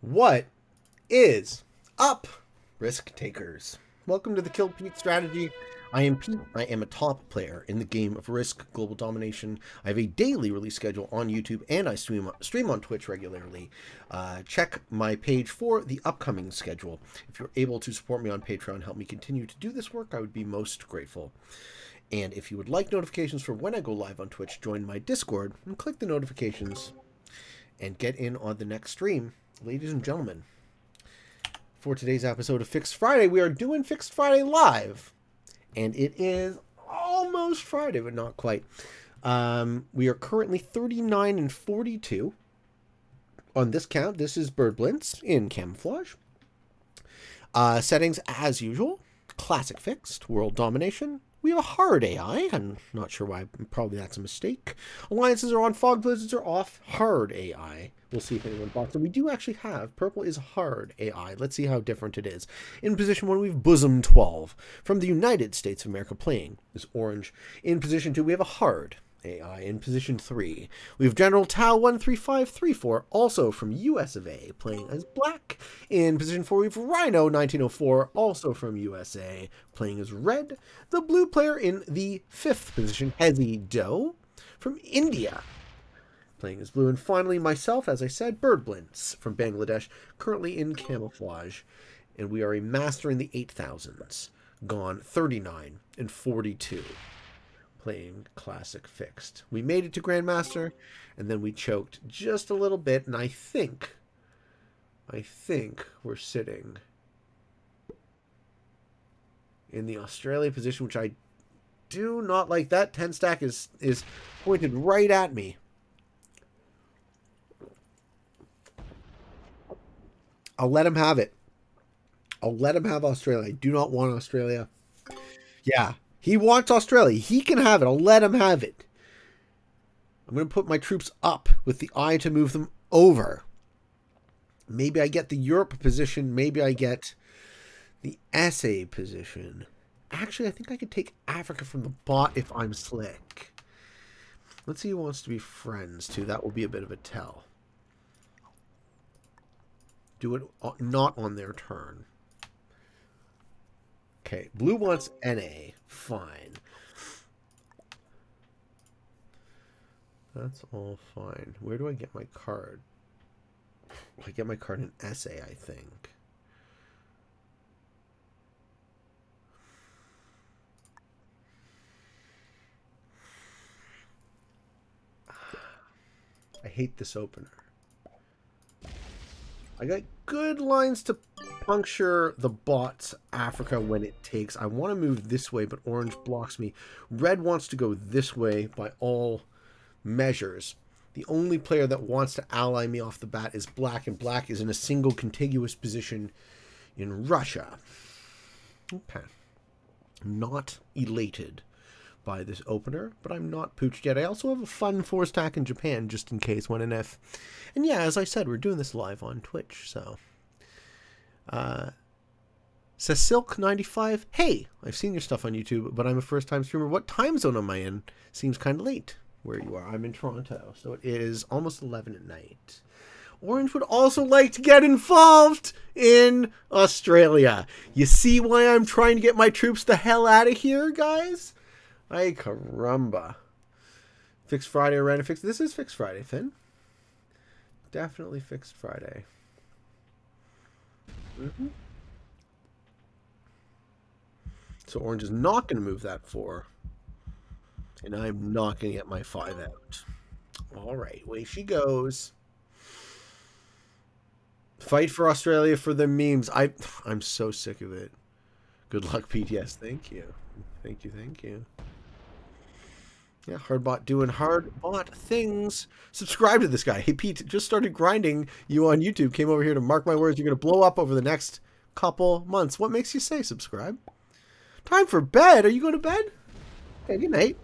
What is up, risk takers? Welcome to the Kill Pete Strategy. I am Pete. I am a top player in the game of Risk: Global Domination. I have a daily release schedule on YouTube, and I stream on Twitch regularly. Check my page for the upcoming schedule. If you're able to support me on Patreon, help me continue to do this work, I would be most grateful. And if you would like notifications for when I go live on Twitch, join my Discord and click the notifications and get in on the next stream. Ladies and gentlemen, for today's episode of Fixed Friday, we are doing Fixed Friday live. And it is almost Friday, but not quite. We are currently 39 and 42 on this count. This is Bird Blints in camouflage. Settings as usual. Classic Fixed, World Domination. We have a hard AI. I'm not sure why. Probably that's a mistake. Alliances are on. Fog blizzards are off. Hard AI. We'll see if anyone bots it. We do actually have. Purple is hard AI. Let's see how different it is. In position 1, we have bosom12 from the United States of America. Playing is orange. In position 2, we have a hard AI. In position 3, we have General Tao 13534, also from US of A, playing as black. In position 4, we have Rhino1904, also from USA, playing as red. The blue player in the 5th position, Hezzie Doe, from India, playing as blue. And finally, myself, as I said, Bird Blints from Bangladesh, currently in camouflage. And we are a master in the 8000s, gone 39 and 42. Playing classic fixed. We made it to Grandmaster, and then we choked just a little bit, and I think we're sitting in the Australia position, which I do not like. That 10 stack is pointed right at me. I'll let him have it. I'll let him have Australia. I do not want Australia. Yeah. He wants Australia. He can have it. I'll let him have it. I'm going to put my troops up with the eye to move them over. Maybe I get the Europe position. Maybe I get the SA position. Actually, I think I could take Africa from the bot if I'm slick. Let's see who wants to be friends, too. That will be a bit of a tell. Do it not on their turn. Okay, blue wants NA. Fine. That's all fine. Where do I get my card? I get my card in SA, I think. I hate this opener. I got good lines to puncture the bot's Africa when it takes. I want to move this way, but orange blocks me. Red wants to go this way by all measures. The only player that wants to ally me off the bat is black, and black is in a single contiguous position in Russia. Okay. I'm not elated by this opener, but I'm not pooched yet. I also have a fun 4-stack in Japan, just in case, when and if. And yeah, as I said, we're doing this live on Twitch, so. Says Silk95, hey, I've seen your stuff on YouTube, but I'm a first-time streamer. What time zone am I in? Seems kind of late where you are. I'm in Toronto, so it is almost 11 at night. Orange would also like to get involved in Australia. You see why I'm trying to get my troops the hell out of here, guys? Ay caramba. Fixed Friday or random fix? This is Fixed Friday, Finn. Definitely Fixed Friday. Mm-hmm. So orange is not going to move that 4. And I'm not going to get my 5 out. All right, away she goes. Fight for Australia for the memes. I'm so sick of it. Good luck, PTS. Thank you. Thank you, thank you. Yeah, Hardbot doing Hardbot things. Subscribe to this guy. Hey, Pete, just started grinding you on YouTube. Came over here to mark my words. You're going to blow up over the next couple months. What makes you say subscribe? Time for bed. Are you going to bed? Okay, good night.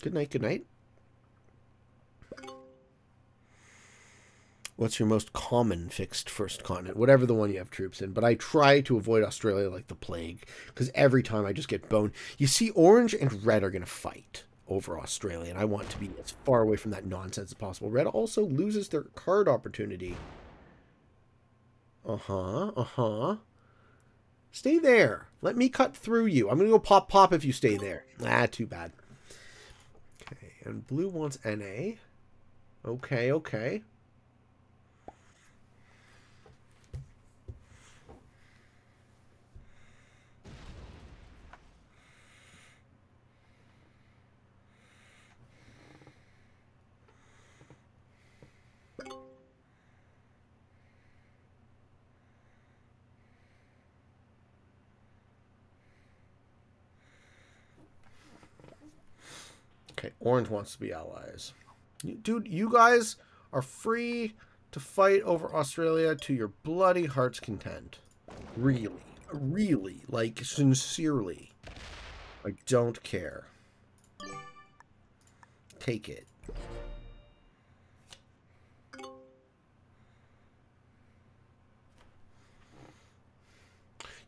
Good night, good night. What's your most common fixed first continent? Whatever the one you have troops in. But I try to avoid Australia like the plague, because every time I just get boned. You see, orange and red are going to fight over Australia, and I want to be as far away from that nonsense as possible. Red also loses their card opportunity. Stay there. Let me cut through you. I'm going to go pop if you stay there. Ah, too bad. Okay, and blue wants NA. Okay, okay. Okay, orange wants to be allies. Dude, you guys are free to fight over Australia to your bloody heart's content. Really. Really. Like, sincerely. I don't care. Take it.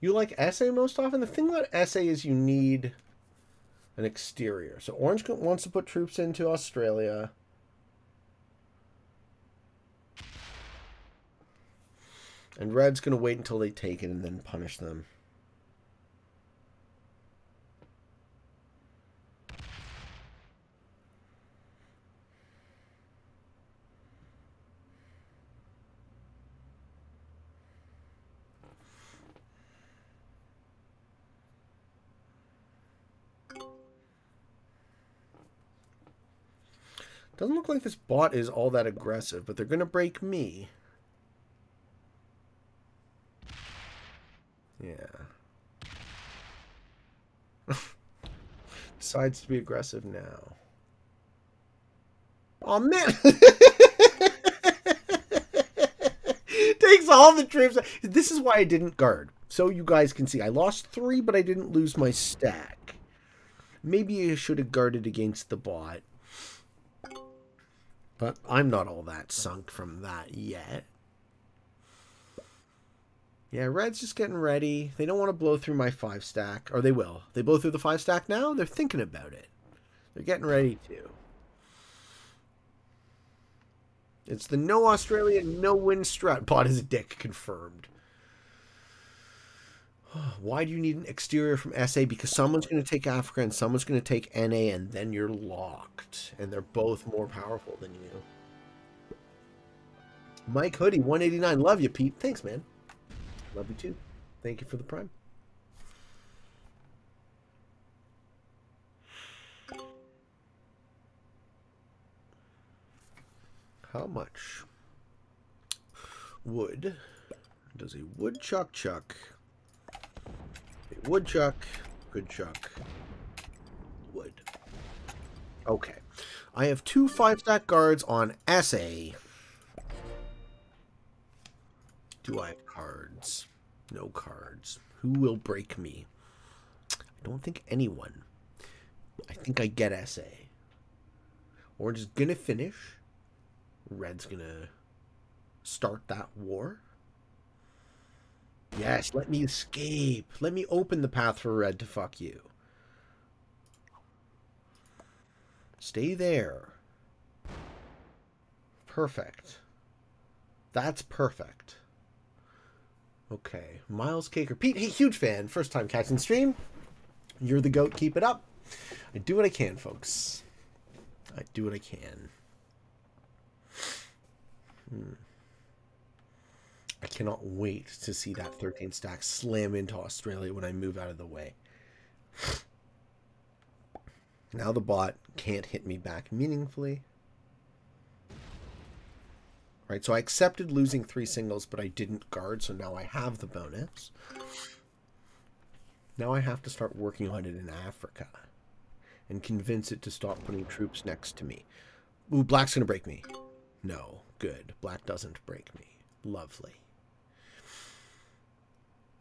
You like SA most often? The thing about SA is you need an exterior. So orange wants to put troops into Australia. And red's going to wait until they take it and then punish them. Doesn't look like this bot is all that aggressive, but they're going to break me. Yeah. Decides to be aggressive now. Oh, man! Takes all the troops. This is why I didn't guard. So you guys can see. I lost 3, but I didn't lose my stack. Maybe I should have guarded against the bot. But I'm not all that sunk from that yet. Yeah, red's just getting ready. They don't want to blow through my 5 stack. Or they will. They blow through the 5 stack now? They're thinking about it. They're getting ready to. It's the no Australia, no win strat. Bot is a dick, confirmed. Why do you need an exterior from SA? Because someone's going to take Africa and someone's going to take NA, and then you're locked. And they're both more powerful than you. Mike Hoodie, 189. Love you, Pete. Thanks, man. Love you, too. Thank you for the prime. How much wood does a woodchuck chuck? Woodchuck, good chuck, wood. Okay. I have 2 5-stack guards on SA. Do I have cards? No cards. Who will break me? I don't think anyone. I think I get SA. Orange is going to finish. Red's going to start that war. Yes, let me escape. Let me open the path for red to fuck you. Stay there. Perfect. That's perfect. Okay. Miles Caker. Pete, hey, huge fan. First time catching stream. You're the goat. Keep it up. I do what I can, folks. I do what I can. I cannot wait to see that 13 stack slam into Australia when I move out of the way. Now the bot can't hit me back meaningfully. Right, so I accepted losing 3 singles, but I didn't guard, so now I have the bonus. Now I have to start working on it in Africa and convince it to stop putting troops next to me. Ooh, black's going to break me. No, good. Black doesn't break me. Lovely.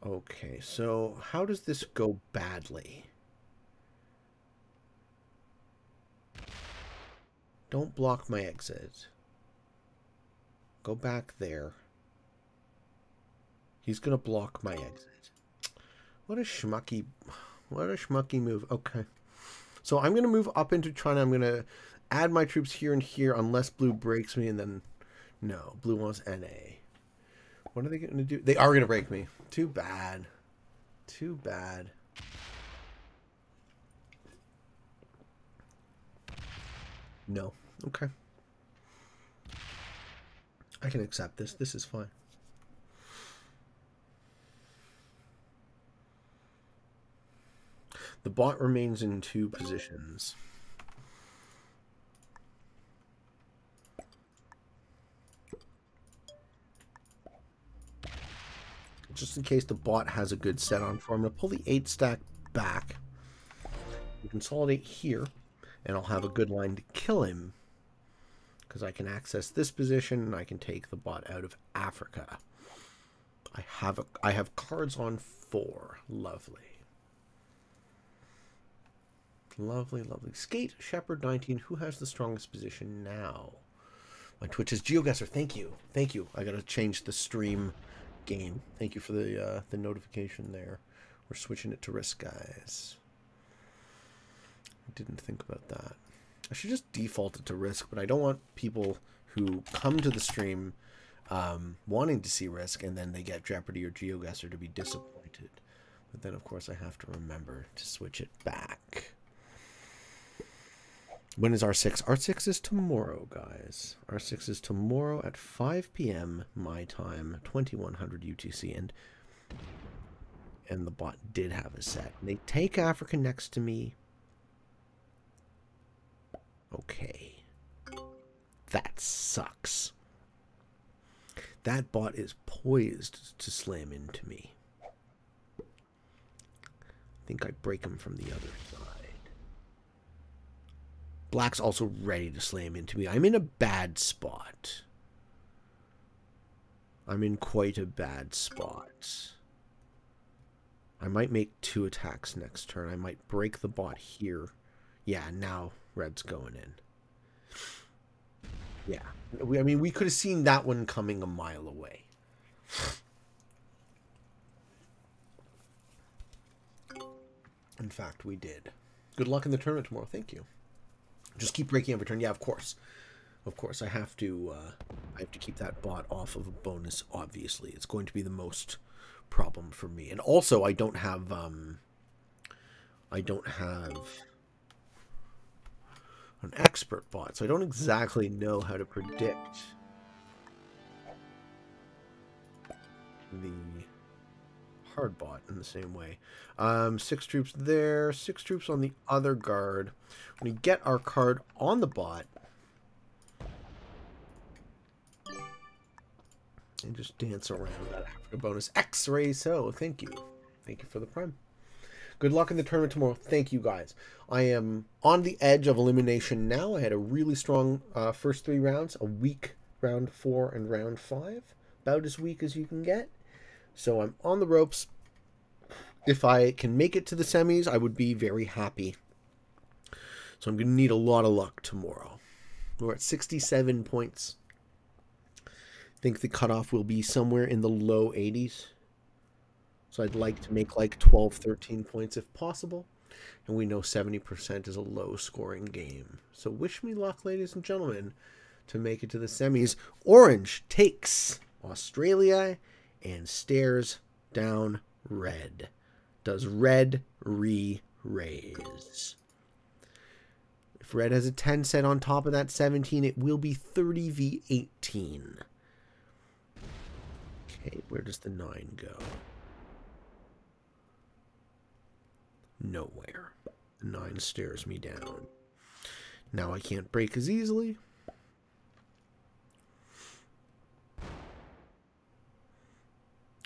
Okay, so how does this go badly? Don't block my exit. Go back there. He's going to block my exit. What a schmucky move. Okay. So I'm going to move up into China. I'm going to add my troops here and here unless blue breaks me, and then no, blue wants NA. What are they going to do? They are going to break me. Too bad. Too bad. No. Okay. I can accept this. This is fine. The bot remains in two positions. Just in case the bot has a good set on for him, I'm going to pull the 8 stack back. We consolidate here, and I'll have a good line to kill him, because I can access this position and I can take the bot out of Africa. I have cards on 4. Lovely. Lovely, lovely. Skate Shepherd 19. Who has the strongest position now? My Twitch is GeoGuessr. Thank you. Thank you. I gotta change the stream game. Thank you for the notification there. We're switching it to Risk, guys. I didn't think about that. I should just default it to Risk, but I don't want people who come to the stream wanting to see Risk and then they get Jeopardy or GeoGuessr to be disappointed. But then, of course, I have to remember to switch it back. When is R6? R6 is tomorrow, guys. R6 is tomorrow at 5 p.m. my time, 2100 UTC, and the bot did have a set. They take Africa next to me. Okay. That sucks. That bot is poised to slam into me. I think I break him from the other side. Black's also ready to slam into me. I'm in a bad spot. I'm in quite a bad spot. I might make 2 attacks next turn. I might break the bot here. Yeah, now red's going in. Yeah. I mean, we could have seen that one coming a mile away. In fact, we did. Good luck in the tournament tomorrow. Thank you. Just keep breaking every turn. Yeah, of course. Of course, I have to keep that bot off of a bonus, obviously. It's going to be the most problem for me. And also, I don't have an expert bot, so I don't exactly know how to predict the hard bot in the same way. 6 troops there, 6 troops on the other guard. We get our card on the bot and just dance around that Africa bonus. X-ray, so thank you. Thank you for the prime. Good luck in the tournament tomorrow. Thank you, guys. I am on the edge of elimination now. I had a really strong first 3 rounds, a weak round 4 and round 5, about as weak as you can get. So I'm on the ropes. If I can make it to the semis, I would be very happy. So I'm going to need a lot of luck tomorrow. We're at 67 points. I think the cutoff will be somewhere in the low 80s. So I'd like to make like 12, 13 points if possible. And we know 70% is a low-scoring game. So wish me luck, ladies and gentlemen, to make it to the semis. Orange takes Australia and stares down red. Does red re-raise? If red has a 10 set on top of that 17, it will be 30v18. Okay, where does the 9 go? Nowhere. The 9 stares me down. Now I can't break as easily.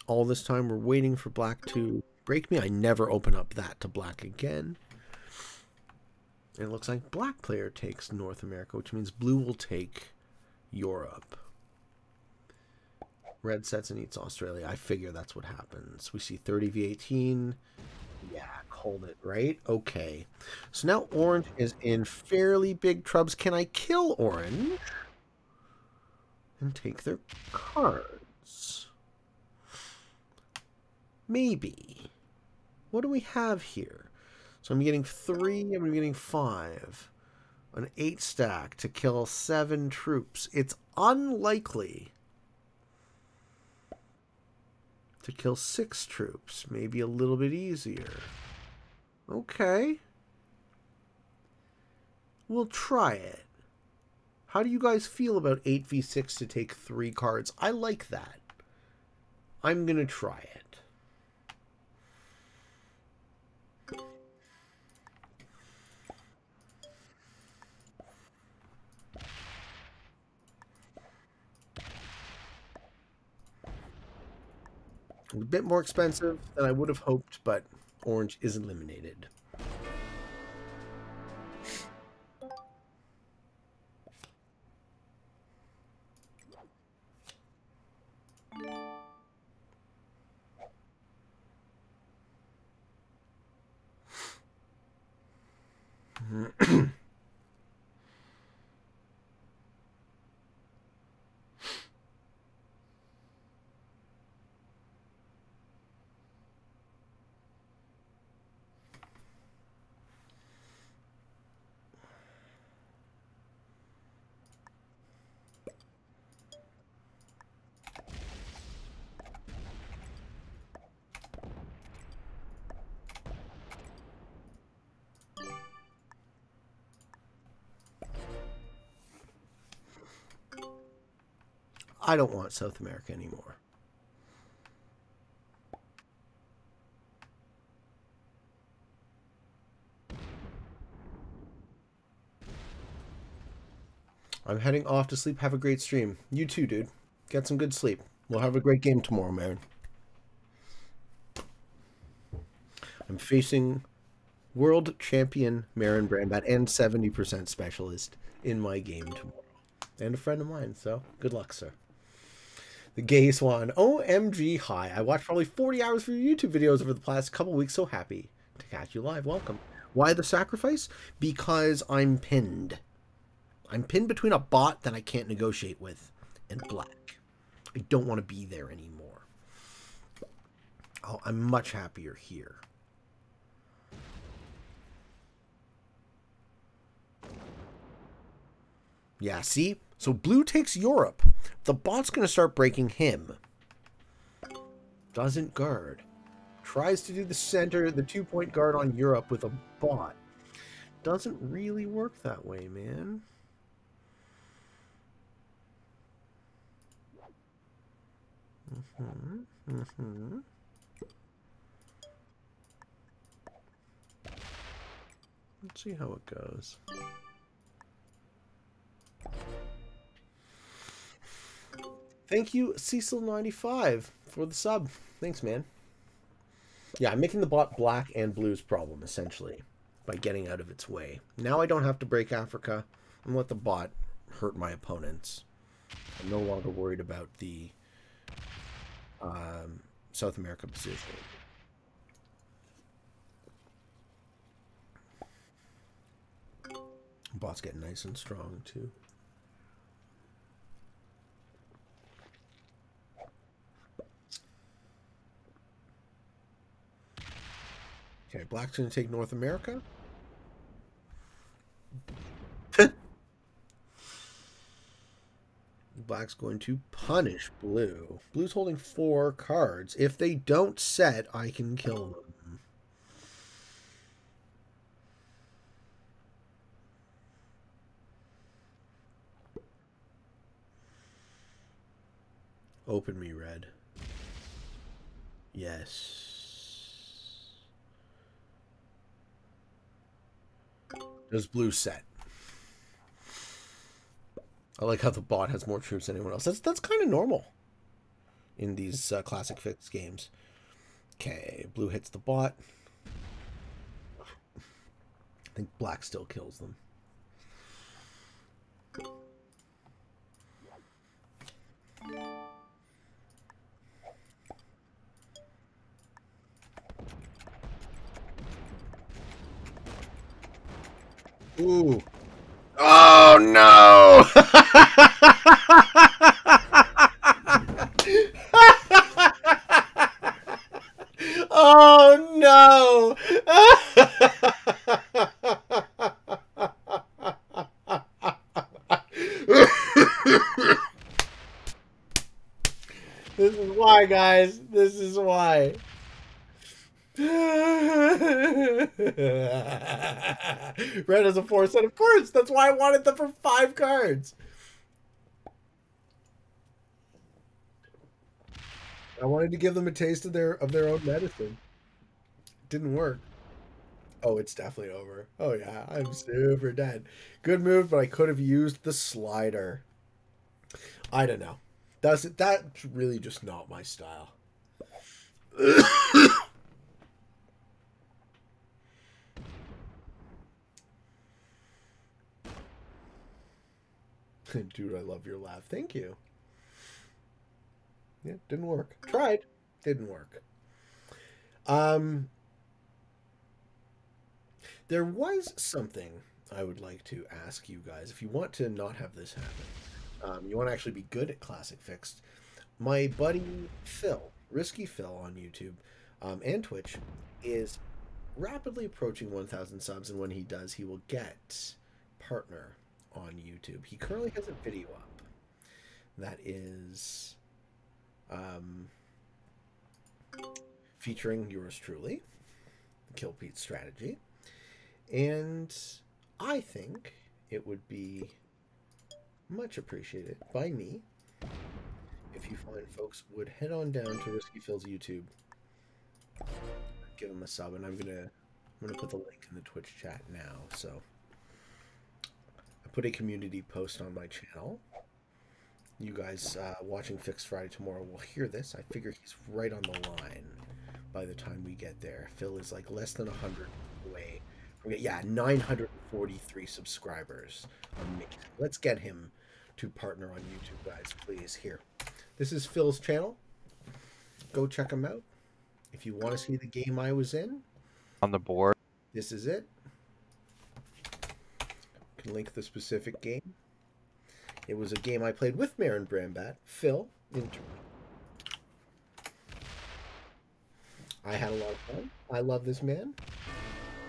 All this time we're waiting for black to break me. I never open up that to black again. And it looks like black player takes North America, which means blue will take Europe. Red sets and eats Australia. I figure that's what happens. We see 30v18. Yeah, called it, right? Okay. So now orange is in fairly big troubles. Can I kill orange and take their cards? Maybe. What do we have here? So I'm getting 3, I'm getting 5. An 8 stack to kill 7 troops. It's unlikely to kill 6 troops. Maybe a little bit easier. Okay. We'll try it. How do you guys feel about 8v6 to take 3 cards? I like that. I'm going to try it. A bit more expensive than I would have hoped, but orange is eliminated. I don't want South America anymore. I'm heading off to sleep. Have a great stream. You too, dude. Get some good sleep. We'll have a great game tomorrow, man. I'm facing world champion Marin Brambat and 70% specialist in my game tomorrow. And a friend of mine, so good luck, sir. The Gay Swan. OMG, hi. I watched probably 40 hours of your YouTube videos over the past couple weeks. So happy to catch you live. Welcome. Why the sacrifice? Because I'm pinned. I'm pinned between a bot that I can't negotiate with and black. I don't want to be there anymore. Oh, I'm much happier here. Yeah, see? So blue takes Europe. The bot's going to start breaking him. Doesn't guard. Tries to do the center, the 2-point guard on Europe with a bot. Doesn't really work that way, man. Let's see how it goes. Thank you, Cecil95, for the sub. Thanks, man. Yeah, I'm making the bot black and blue's problem, essentially, by getting out of its way. Now I don't have to break Africa and let the bot hurt my opponents. I'm no longer worried about the South America position. Bot's getting nice and strong, too. Okay, black's going to take North America. Black's going to punish blue. Blue's holding 4 cards. If they don't set, I can kill them. Open me, red. Yes. Does blue set? I like how the bot has more troops than anyone else. That's kind of normal in these classic fixed games. Okay, blue hits the bot. I think black still kills them. Ooh. Oh, no! Oh, no! This is why, guys. This is why. Red has a 4 set of cards. That's why I wanted them for 5 cards. I wanted to give them a taste of their own medicine. Didn't work. Oh, it's definitely over. Oh yeah, I'm super dead. Good move, but I could have used the slider. I don't know. That's really just not my style. Dude, I love your laugh. Thank you. Yeah, didn't work. Tried. Didn't work. There was something I would like to ask you guys. If you want to not have this happen, you want to actually be good at Classic Fixed, my buddy Phil, Risky Phil on YouTube and Twitch, is rapidly approaching 1,000 subs, and when he does, he will get partner on YouTube. He currently has a video up that is featuring yours truly, Kill Pete Strategy. And I think it would be much appreciated by me if you fine folks would head on down to Risky Phil's YouTube, give him a sub, and I'm gonna put the link in the Twitch chat now. So I put a community post on my channel. You guys watching Fixed Friday tomorrow will hear this. I figure he's right on the line by the time we get there. Phil is like less than 100 away. Yeah, 943 subscribers. Amazing. Let's get him to partner on YouTube, guys, please. Here. This is Phil's channel. Go check him out. If you want to see the game I was in. On the board. This is it. Can link the specific game. It was a game I played with Marin Brambat. Phil. I had a lot of fun. I love this man.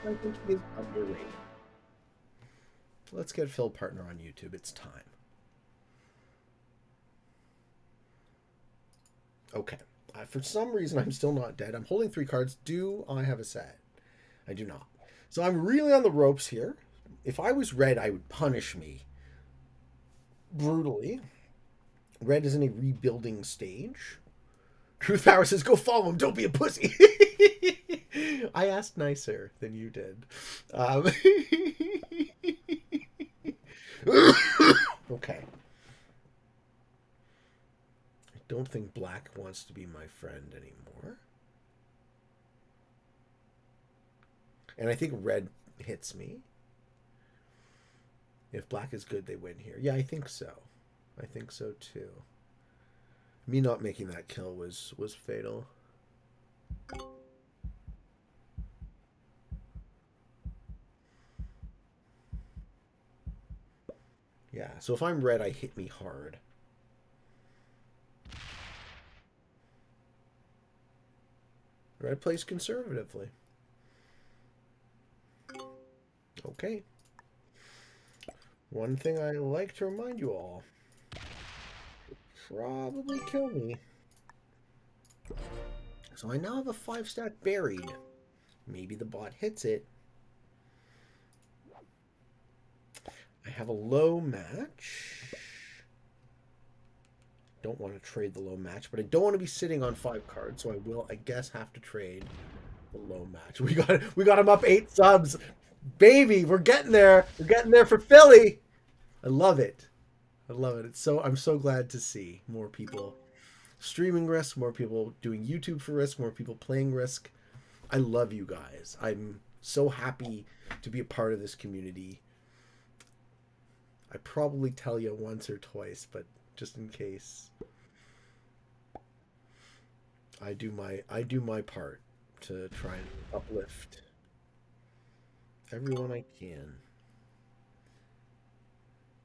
I think he is underrated. Let's get Phil partner on YouTube. It's time. Okay. For some reason, I'm still not dead. I'm holding 3 cards. Do I have a set? I do not. So I'm really on the ropes here. If I was red, I would punish me brutally. Red is in a rebuilding stage. Truth Power says, go follow him. Don't be a pussy. I asked nicer than you did. Okay. I don't think black wants to be my friend anymore. And I think red hits me. If black is good, they win here. Yeah, I think so. I think so too. Me not making that kill was fatal. Yeah, so if I'm red, I hit me hard. Red plays conservatively. Okay. One thing I like to remind you all. Probably kill me. So I now have a 5-stack buried. Maybe the bot hits it. I have a low match. Don't want to trade the low match, but I don't want to be sitting on 5 cards, so I will, I guess, have to trade the low match. We got him up 8 subs, baby. We're getting there. We're getting there for Philly. I love it. I love it. It's so, I'm so glad to see more people streaming Risk, more people doing YouTube for Risk, more people playing Risk. I love you guys. I'm so happy to be a part of this community. I probably tell you once or twice, but just in case, I do my part to try and uplift everyone I can.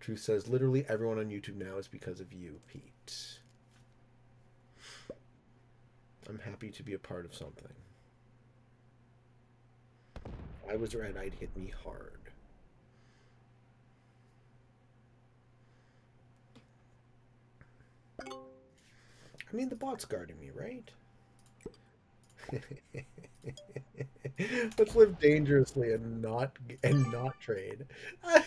Truth says literally everyone on YouTube now is because of you, Pete. I'm happy to be a part of something. If I was red, I'd hit me hard. I mean, the bot's guarding me, right? Let's live dangerously and not trade. And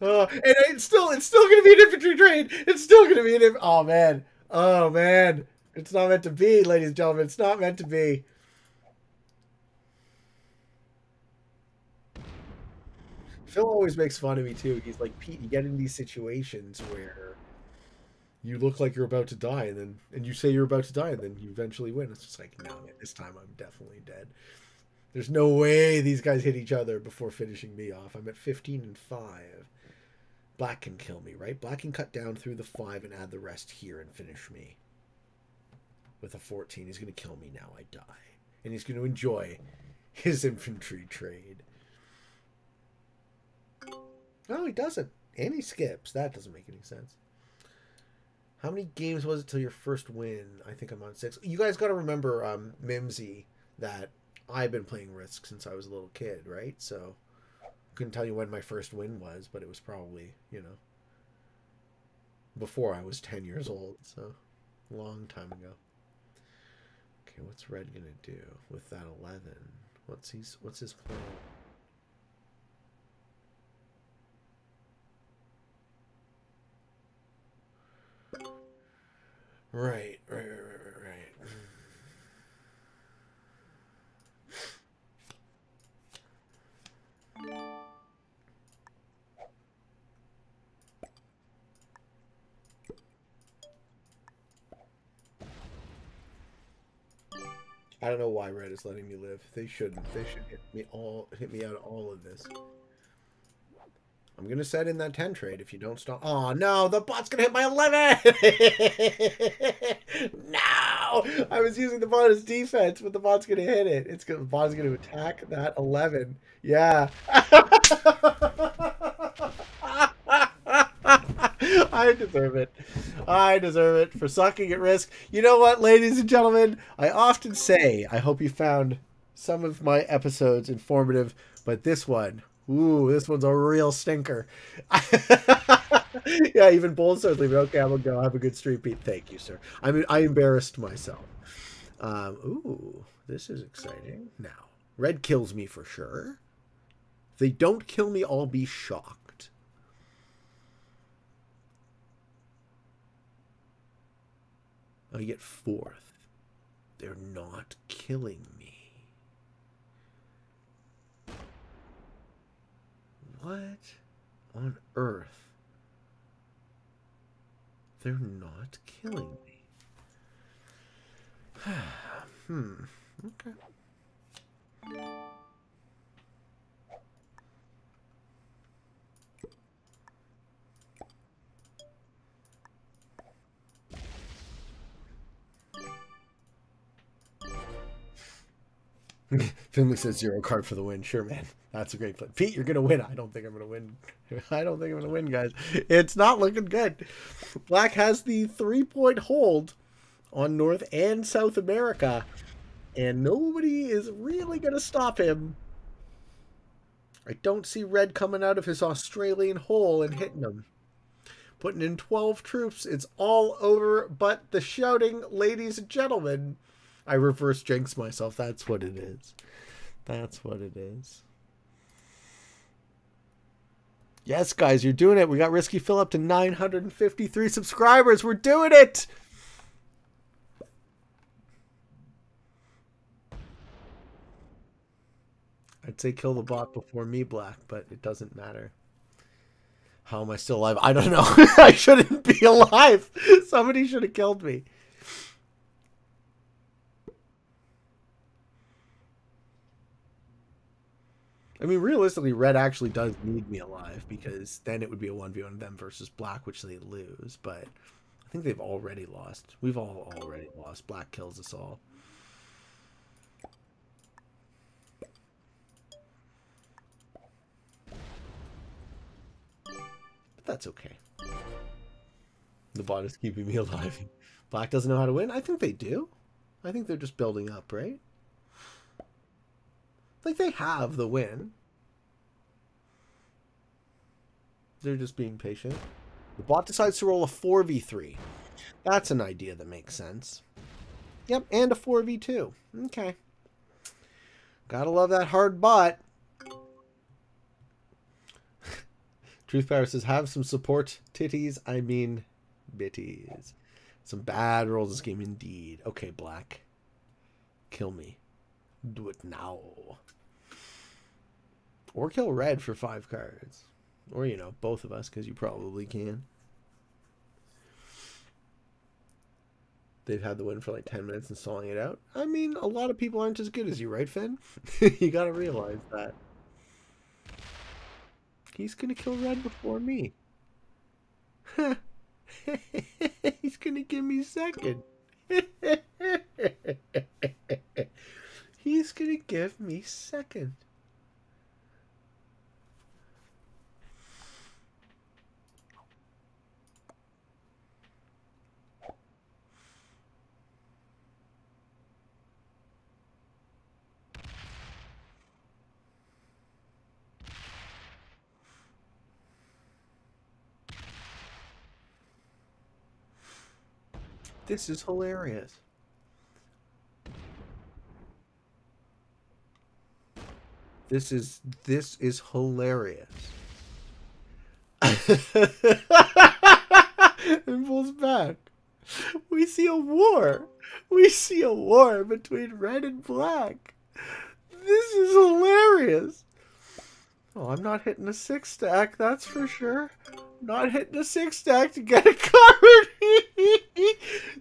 it's still gonna be an infantry trade. It's still gonna be an oh man, it's not meant to be, ladies and gentlemen. It's not meant to be. Phil always makes fun of me too. He's like, Pete, you get in these situations where you look like you're about to die, and then you say you're about to die, and then you eventually win. It's just like, no, man, this time I'm definitely dead. There's no way these guys hit each other before finishing me off. I'm at 15 and 5. Black can kill me, right? Black can cut down through the 5 and add the rest here and finish me. With a 14, he's going to kill me now. I die, and he's going to enjoy his infantry trade. No, he doesn't, and he skips. That doesn't make any sense. How many games was it till your first win? I think I'm on 6. You guys got to remember, Mimsy, that I've been playing Risk since I was a little kid, right? So I couldn't tell you when my first win was, but it was probably, you know, before I was 10 years old. So a long time ago. Okay, what's Red going to do with that 11? What's his plan? Right. I don't know why Red is letting me live. They shouldn't. They should hit me out of all of this. I'm going to set in that 10 trade if you don't stop. Oh, no, the bot's going to hit my 11. No, I was using the bot as defense, but the bot's going to hit it. It's going, the bot's going to attack that 11. Yeah. I deserve it. I deserve it for sucking at Risk. You know what, ladies and gentlemen? I often say I hope you found some of my episodes informative, but this one... Ooh, this one's a real stinker. Yeah, even Bold starts leaving. Okay, I'm going to go. Have a good street, Pete. Thank you, sir. I mean, I embarrassed myself. Ooh, this is exciting. Now, Red kills me for sure. If they don't kill me, I'll be shocked. I get 4th. They're not killing me. What on earth? They're not killing me. Okay. Finley says 0 card for the win. Sure, man. That's a great play. Pete, you're going to win. I don't think I'm going to win. I don't think I'm going to win, guys. It's not looking good. Black has the 3-point hold on North and South America, and nobody is really going to stop him. I don't see Red coming out of his Australian hole and hitting him. Putting in 12 troops. It's all over but the shouting, ladies and gentlemen. I reverse jinx myself. That's what it is. That's what it is. Yes, guys, you're doing it. We got Risky Phil up to 953 subscribers. We're doing it. I'd say kill the bot before me, Black, but it doesn't matter. How am I still alive? I don't know. I shouldn't be alive. Somebody should have killed me. I mean, realistically, Red actually does need me alive, because then it would be a 1v1 them versus Black, which they lose. But I think they've already lost. We've all already lost. Black kills us all. But that's okay. The bot is keeping me alive. Black doesn't know how to win? I think they do. I think they're just building up, right? Like, they have the win. They're just being patient. The bot decides to roll a 4v3. That's an idea that makes sense. Yep, and a 4v2. Okay. Gotta love that hard bot. Truth Power says, have some support titties. I mean, bitties. Some bad rolls in this game indeed. Okay, Black. Kill me. Do it now. Or kill Red for 5 cards. Or, you know, both of us, because you probably can. They've had the win for like 10 minutes and stalling it out. I mean, a lot of people aren't as good as you, right, Finn? You gotta realize that. He's gonna kill Red before me. Huh. He's gonna give me second. He's gonna give me second. This is hilarious. This is hilarious. And pulls back. We see a war. We see a war between Red and Black. This is hilarious. Oh, I'm not hitting a 6-stack, that's for sure. Not hitting a 6-stack to get a card.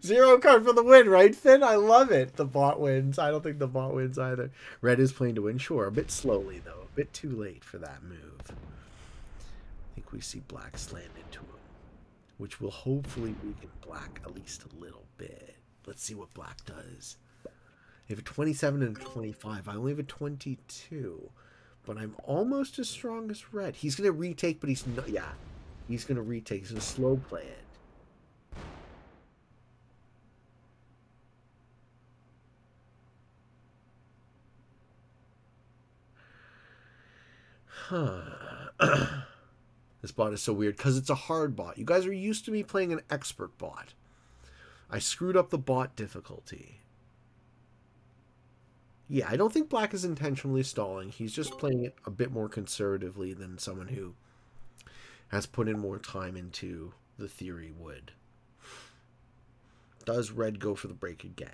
0 card for the win, right, Finn? I love it. The bot wins. I don't think the bot wins either. Red is playing to win, sure. A bit slowly, though. A bit too late for that move. I think we see Black slam into him, which will hopefully weaken Black at least a little bit. Let's see what Black does. I have a 27 and a 25. I only have a 22, but I'm almost as strong as Red. He's going to retake, but he's not... Yeah. He's going to retake. He's going to slow play it. Huh. This bot is so weird because it's a hard bot. You guys are used to me playing an expert bot. I screwed up the bot difficulty. Yeah, I don't think Black is intentionally stalling. He's just playing it a bit more conservatively than someone who has put in more time into the theory would. Does Red go for the break again?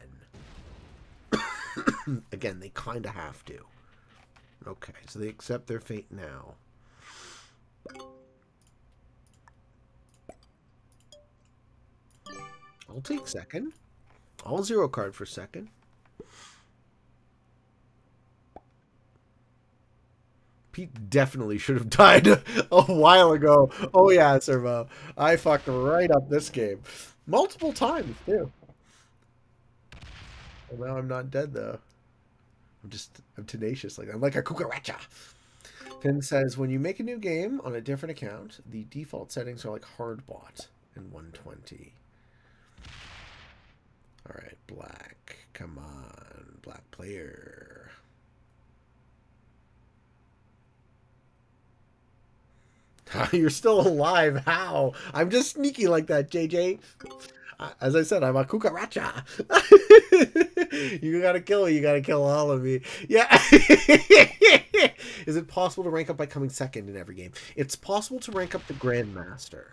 Again, they kind of have to. Okay, so they accept their fate now. I'll take second. I'll 0 card for second. Pete definitely should have died a while ago. Oh yeah, Servo. I fucked right up this game. Multiple times, too. Well, now I'm not dead, though. I'm tenacious like that. I'm like a cucaracha. Finn says, when you make a new game on a different account, the default settings are like hardbot and 120. All right, Black. Come on, Black player. You're still alive. How? I'm just sneaky like that, JJ. As I said, I'm a cucaracha. You gotta kill me. You gotta kill all of me. Yeah. Is it possible to rank up by coming second in every game? It's possible to rank up the Grandmaster.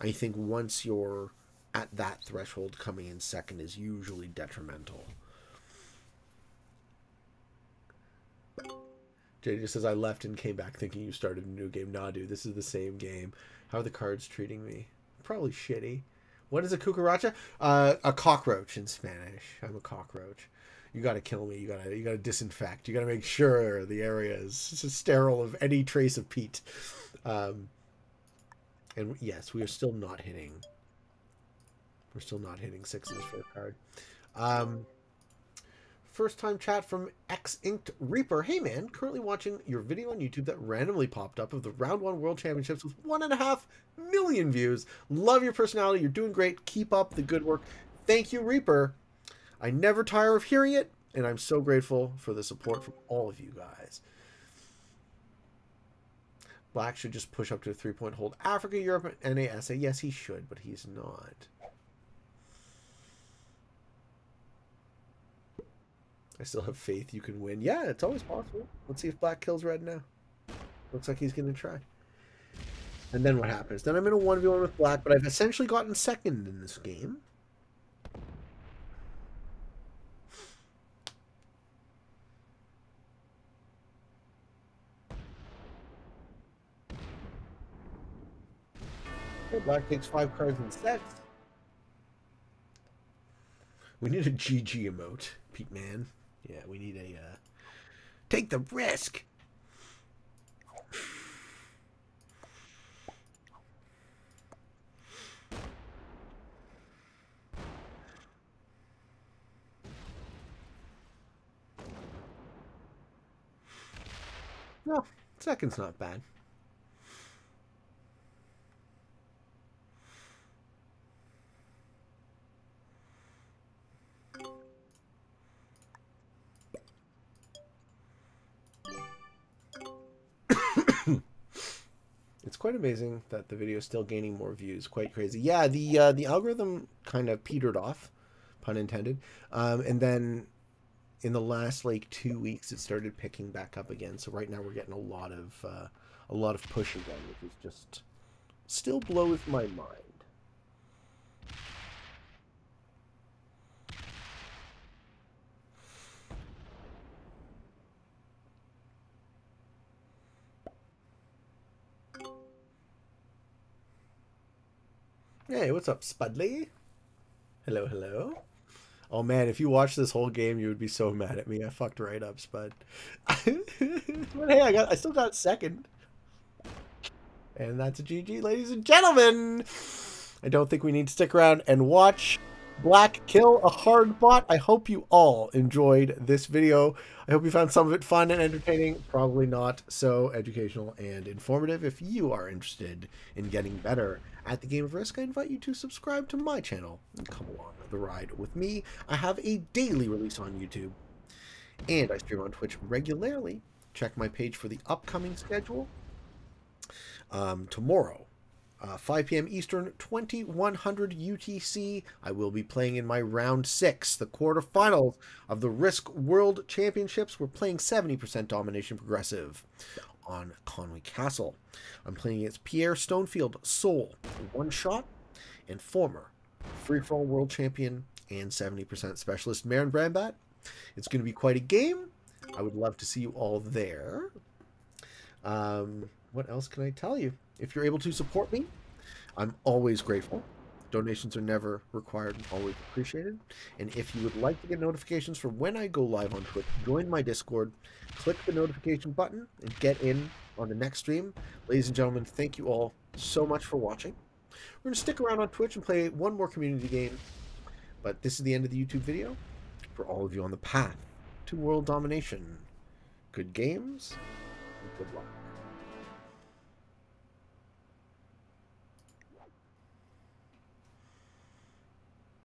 I think once you're at that threshold, coming in second is usually detrimental. JJ just says, I left and came back thinking you started a new game. Nah, dude, this is the same game. How are the cards treating me? Probably shitty. What is a cucaracha? A cockroach in Spanish. I'm a cockroach. You gotta kill me. You gotta disinfect. You gotta make sure the area is sterile of any trace of Pete. And yes, we are still not hitting. We're still not hitting 6s for a card. First time chat from X-Inked Reaper. Hey man, currently watching your video on YouTube that randomly popped up of the Round 1 World Championships with 1.5 million views. Love your personality. You're doing great. Keep up the good work. Thank you, Reaper. I never tire of hearing it, and I'm so grateful for the support from all of you guys. Black should just push up to a three-point hold. Africa, Europe, and NASA. Yes, he should, but he's not. I still have faith you can win. Yeah, it's always possible. Let's see if Black kills Red now. Looks like he's going to try. And then what happens? Then I'm in a 1v1 with Black, but I've essentially gotten second in this game. Okay, Black takes 5 cards in sets. We need a GG emote, Pete Man. Yeah, we need a take the risk. No, second's not bad. It's quite amazing that the video is still gaining more views. Quite crazy. Yeah, the algorithm kind of petered off, pun intended, and then in the last like 2 weeks it started picking back up again. So right now we're getting a lot of push again, which is just still blows my mind. Hey, what's up, Spudley? Hello, hello. Oh man, if you watched this whole game, you would be so mad at me. I fucked right up, Spud. But hey, I still got second. And that's a GG, ladies and gentlemen. I don't think we need to stick around and watch Black kill a hard bot. I hope you all enjoyed this video. I hope you found some of it fun and entertaining. Probably not so educational and informative. If you are interested in getting better at the game of Risk, I invite you to subscribe to my channel and come along the ride with me. I have a daily release on YouTube and I stream on Twitch regularly. Check my page for the upcoming schedule. Tomorrow, 5 p.m. Eastern, 2100 UTC. I will be playing in my round 6, the quarterfinals of the Risk World Championships. We're playing 70% Domination Progressive on Conway Castle. I'm playing against Pierre Stonefield, Soul, One Shot, and former free-for-all world champion and 70% specialist Marin Brambat. It's going to be quite a game. I would love to see you all there. What else can I tell you? If you're able to support me, I'm always grateful. Donations are never required and always appreciated. And if you would like to get notifications for when I go live on Twitch, join my Discord, click the notification button, and get in on the next stream. Ladies and gentlemen, thank you all so much for watching. We're going to stick around on Twitch and play one more community game. But this is the end of the YouTube video for all of you on the path to world domination. Good games and good luck.